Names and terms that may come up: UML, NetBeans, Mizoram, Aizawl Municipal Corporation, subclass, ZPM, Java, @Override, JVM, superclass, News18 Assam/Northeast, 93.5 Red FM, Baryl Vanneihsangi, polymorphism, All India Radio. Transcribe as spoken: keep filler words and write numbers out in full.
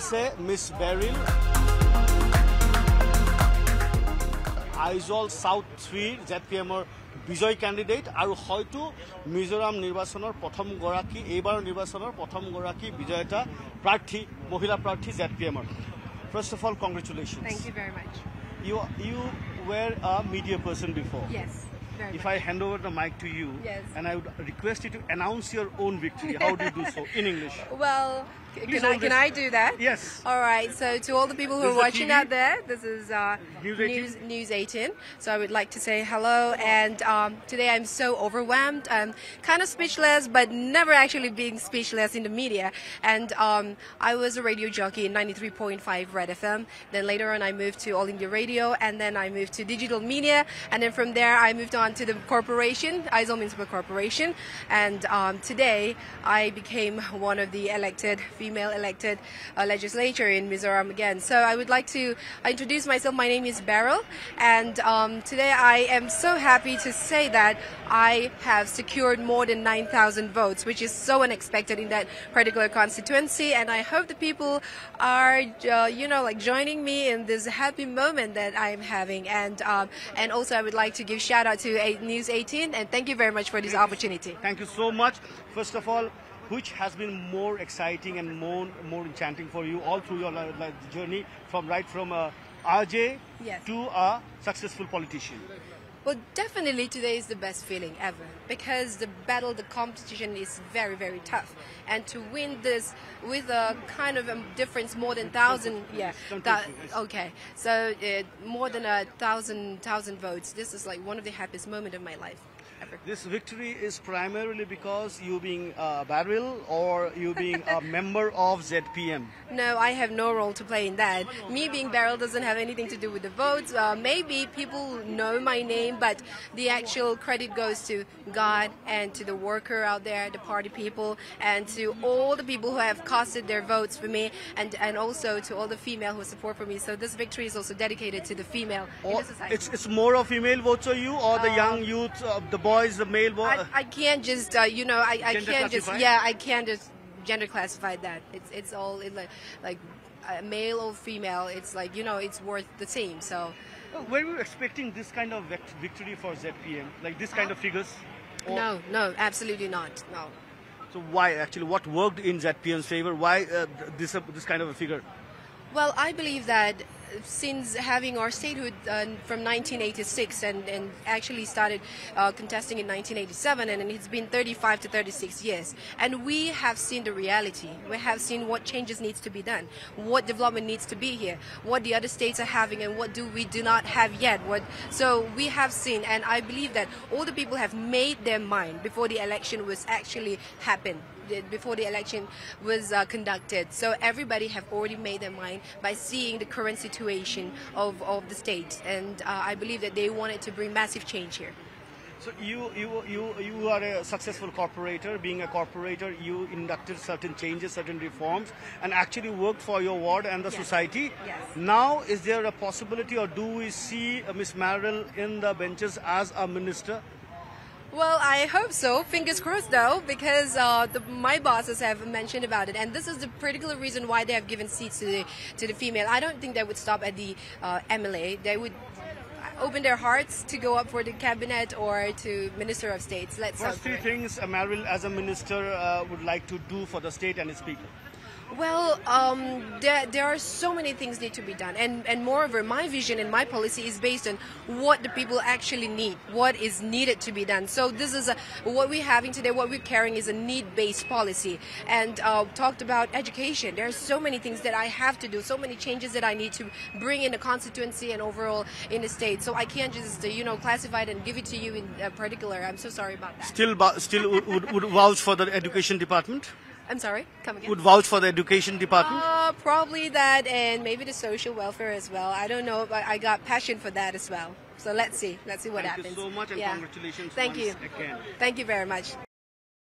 আছে miss Beryl Aizawl south three জেপিএমৰ বিজয় ক্যান্ডিডেট আৰু হয়তো মিজোৰাম নিৰ্বাচনৰ প্ৰথম গৰাকী এইবাৰ নিৰ্বাচনৰ প্ৰথম গৰাকী বিজয়তা প্ৰাৰ্থী মহিলা প্ৰাৰ্থী জেপিএমৰ First of all, congratulations. Thank you very much. You you were a media person before. Yes. If much. I hand over the mic to you, yes. and I would request you to announce your own victory, how do you do so in English? Well, can I, can I do that? Yes. All right, so to all the people who this are watching T V. Out there, this is uh, News eighteen. So I would like to say hello, and um, today I'm so overwhelmed. I'm kind of speechless, but never actually being speechless in the media. And um, I was a radio jockey in ninety-three point five Red F M. Then later on I moved to All India Radio, and then I moved to digital media, and then from there I moved on to the corporation, Aizawl Municipal Corporation, and um, today I became one of the elected, female elected uh, legislature in Mizoram again. So I would like to introduce myself. My name is Baryl, and um, today I am so happy to say that I have secured more than nine thousand votes, which is so unexpected in that particular constituency, and I hope the people are, uh, you know, like joining me in this happy moment that I am having. And, um, and also I would like to give shout out to to News eighteen, and thank you very much for this opportunity. Thank you so much. First of all, which has been more exciting and more more enchanting for you all through your journey, from right from a R J yes. to a successful politician? Well, definitely today is the best feeling ever, because the battle, the competition is very, very tough. And to win this with a kind of a difference more than thousand, yeah, that, okay. So uh, more than a thousand, thousand votes. This is like one of the happiest moments of my life ever. This victory is primarily because you being uh, Baryl, or you being a member of Z P M? No, I have no role to play in that. Me being Baryl doesn't have anything to do with the votes. Uh, maybe people know my name, but the actual credit goes to God and to the worker out there, the party people, and to all the people who have casted their votes for me, and, and also to all the female who support for me. So this victory is also dedicated to the female in the society. It's, it's more of female votes for you, or the um, young youth, uh, the boys, the male boys? I, I can't just, uh, you know, I, I can't just, yeah, I can't just gender classify that. It's it's all it like, like uh, male or female, it's like, you know, it's worth the same, so. Well, were you expecting this kind of victory for Z P M? Like this kind uh, of figures? Or? No, no, absolutely not, no. So why actually, what worked in Z P M's favor? Why uh, this, uh, this kind of a figure? Well, I believe that since having our statehood uh, from nineteen eighty-six and, and actually started uh, contesting in nineteen eighty-seven, and, and it's been thirty-five to thirty-six years, and we have seen the reality. We have seen what changes needs to be done, what development needs to be here, what the other states are having, and what do we do not have yet. What, so we have seen, and I believe that all the people have made their mind before the election was actually happened. Before the election was uh, conducted, so everybody have already made their mind by seeing the current situation of, of the state, and uh, I believe that they wanted to bring massive change here. So you you you you are a successful corporator. Being a corporator, you inducted certain changes, certain reforms, and actually worked for your ward and the yes. society. Yes. Now, is there a possibility, or do we see uh, Miss Baryl in the benches as a minister? Well, I hope so. Fingers crossed, though, because uh, the, my bosses have mentioned about it, and this is the particular reason why they have given seats to the to the female. I don't think they would stop at the uh, M L A. They would open their hearts to go up for the cabinet or to minister of states. Let's. What three things Baryl, as a minister, uh, would like to do for the state and its people? Well, um, there, there are so many things need to be done, and, and moreover, my vision and my policy is based on what the people actually need, what is needed to be done. So this is a, what we're having today, what we're carrying is a need-based policy, and uh, talked about education. There are so many things that I have to do, so many changes that I need to bring in the constituency and overall in the state. So I can't just, you know, classify it and give it to you in particular. I'm so sorry about that. Still, still would, would vouch for the education department? I'm sorry, come again. Would vouch for the education department? Uh, probably that, and maybe the social welfare as well. I don't know, but I got passion for that as well. So let's see. Let's see what Thank happens. Thank you so much, and yeah. congratulations Thank once you. Again. Thank you very much.